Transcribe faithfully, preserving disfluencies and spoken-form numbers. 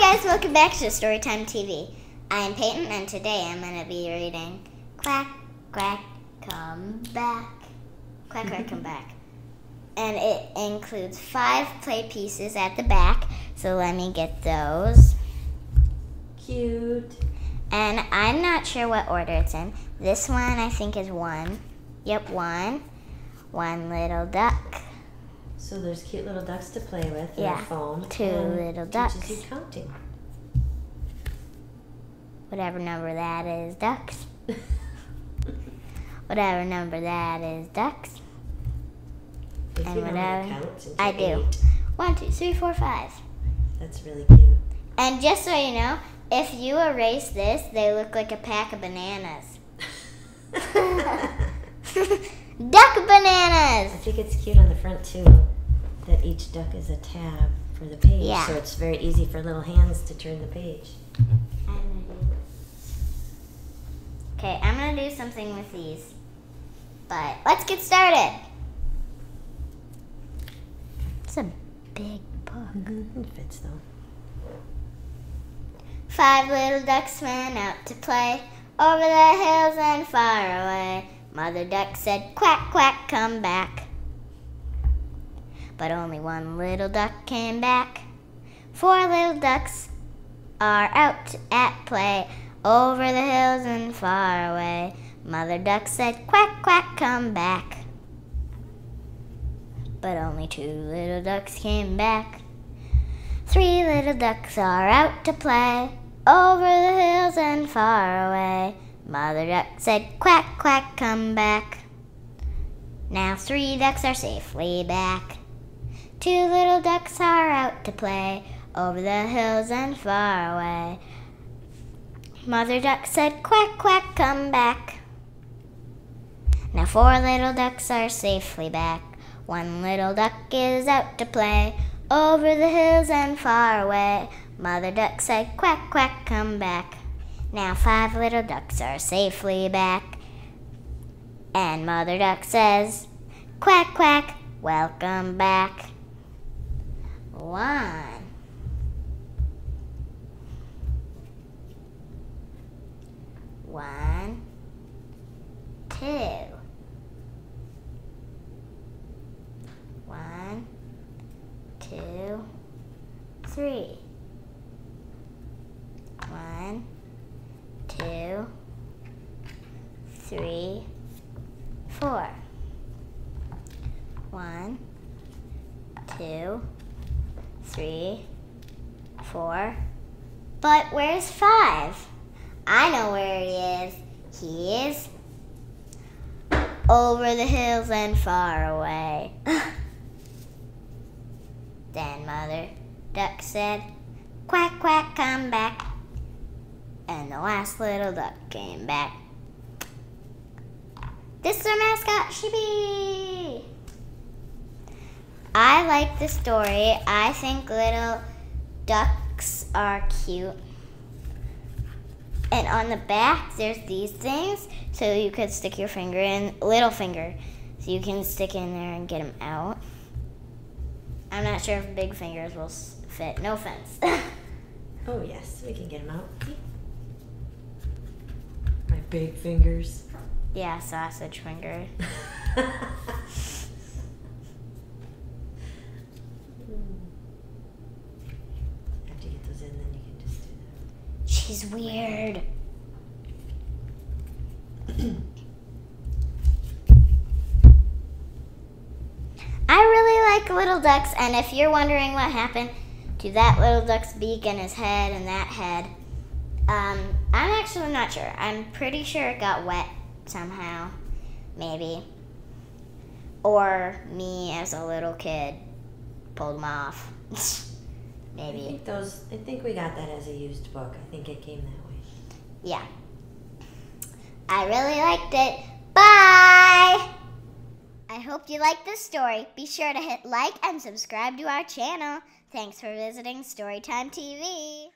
guys, welcome back to Storytime T V. I'm Peyton, and today I'm going to be reading Quack, Quack, Come Back. Quack, Quack, Come Back. And it includes five play pieces at the back, so let me get those. Cute. And I'm not sure what order it's in. This one I think is one. Yep, one. One little duck. So there's cute little ducks to play with. Yeah, your phone. Two and little ducks. Teaches you counting. Whatever number that is, ducks. Whatever number that is, ducks. If and you whatever know how to count, since I do. Eight. One, two, three, four, five. That's really cute. And just so you know, if you erase this, they look like a pack of bananas. Duck bananas! I think it's cute on the front too, that each duck is a tab for the page. Yeah. So it's very easy for little hands to turn the page. Okay, I'm going to do something with these. But let's get started. It's a big book. It fits though. Five little ducks went out to play over the hills and far away. Mother duck said, "Quack, quack, come back." But only one little duck came back. Four little ducks are out at play over the hills and far away. Mother duck said, "Quack, quack, come back." But only two little ducks came back. Three little ducks are out to play over the hills and far away. Mother duck said, "Quack, quack, come back." Now three ducks are safely back. Two little ducks are out to play over the hills and far away. Mother duck said, "Quack, quack, come back." Now four little ducks are safely back. One little duck is out to play over the hills and far away. Mother duck said, "Quack, quack, come back." Now five little ducks are safely back. And Mother Duck says, "Quack, quack, welcome back." One. One. Two. One. Two. Three. One. Two, three, four. One, two, three, four. But where's five? I know where he is. He is over the hills and far away. Then Mother Duck said, "Quack, quack, come back." And the last little duck came back. This is our mascot, Shippy. I like the story. I think little ducks are cute. And on the back, there's these things, so you could stick your finger in, little finger, so you can stick in there and get them out. I'm not sure if big fingers will fit. No offense. Oh yes, we can get them out. Big fingers. Yeah, sausage finger. After you get those in, then you can just do that. She's weird. I really like little ducks, and if you're wondering what happened to that little duck's beak and his head and that head, Um, I'm actually not sure. I'm pretty sure it got wet somehow, maybe. Or me as a little kid pulled them off, maybe. I think, those, I think we got that as a used book. I think it came that way. Yeah. I really liked it. Bye! I hope you liked this story. Be sure to hit like and subscribe to our channel. Thanks for visiting Storytime T V.